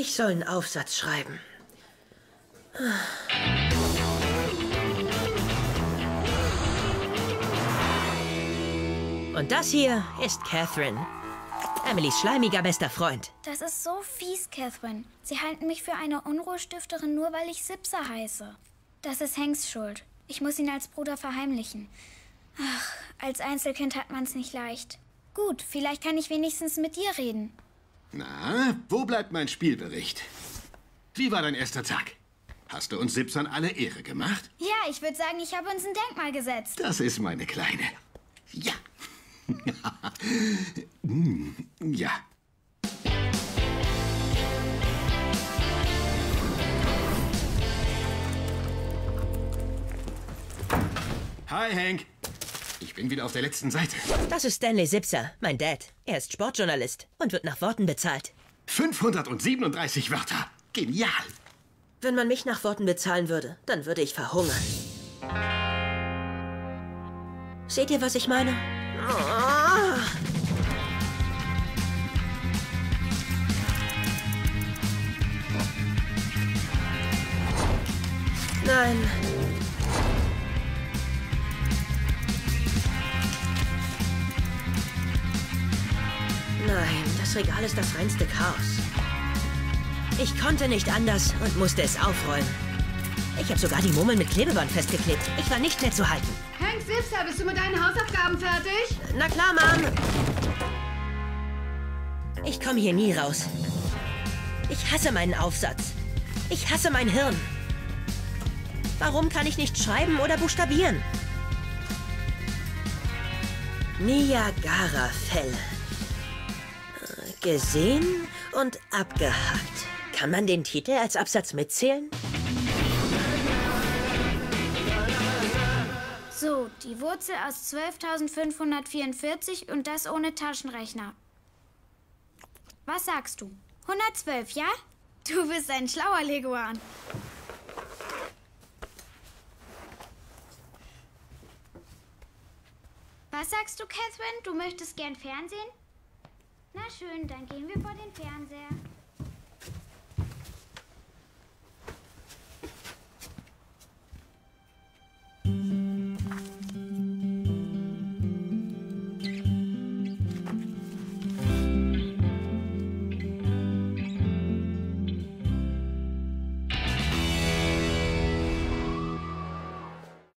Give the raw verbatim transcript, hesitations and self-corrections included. Ich soll einen Aufsatz schreiben. Und das hier ist Catherine, Emilys schleimiger bester Freund. Das ist so fies, Catherine. Sie halten mich für eine Unruhestifterin, nur weil ich Zipzer heiße. Das ist Hanks Schuld. Ich muss ihn als Bruder verheimlichen. Ach, als Einzelkind hat man's nicht leicht. Gut, vielleicht kann ich wenigstens mit dir reden. Na, wo bleibt mein Spielbericht? Wie war dein erster Tag? Hast du uns Zipzern alle Ehre gemacht? Ja, ich würde sagen, ich habe uns ein Denkmal gesetzt. Das ist meine Kleine. Ja. Ja. Hi, Hank. Ich bin wieder auf der letzten Seite. Das ist Stanley Zipzer, mein Dad. Er ist Sportjournalist und wird nach Worten bezahlt. fünfhundertsiebenunddreißig Wörter. Genial. Wenn man mich nach Worten bezahlen würde, dann würde ich verhungern. Seht ihr, was ich meine? Oh. Nein. Nein, das Regal ist das reinste Chaos. Ich konnte nicht anders und musste es aufräumen. Ich habe sogar die Murmeln mit Klebeband festgeklebt. Ich war nicht mehr zu halten. Hank Zipzer, bist du mit deinen Hausaufgaben fertig? Na klar, Mom. Ich komme hier nie raus. Ich hasse meinen Aufsatz. Ich hasse mein Hirn. Warum kann ich nicht schreiben oder buchstabieren? Niagarafälle. Gesehen und abgehakt. Kann man den Titel als Absatz mitzählen? So, die Wurzel aus zwölftausendfünfhundertvierundvierzig und das ohne Taschenrechner. Was sagst du? hundertzwölf, ja? Du bist ein schlauer Leguan. Was sagst du, Catherine? Du möchtest gern Fernsehen? Na schön, dann gehen wir vor den Fernseher.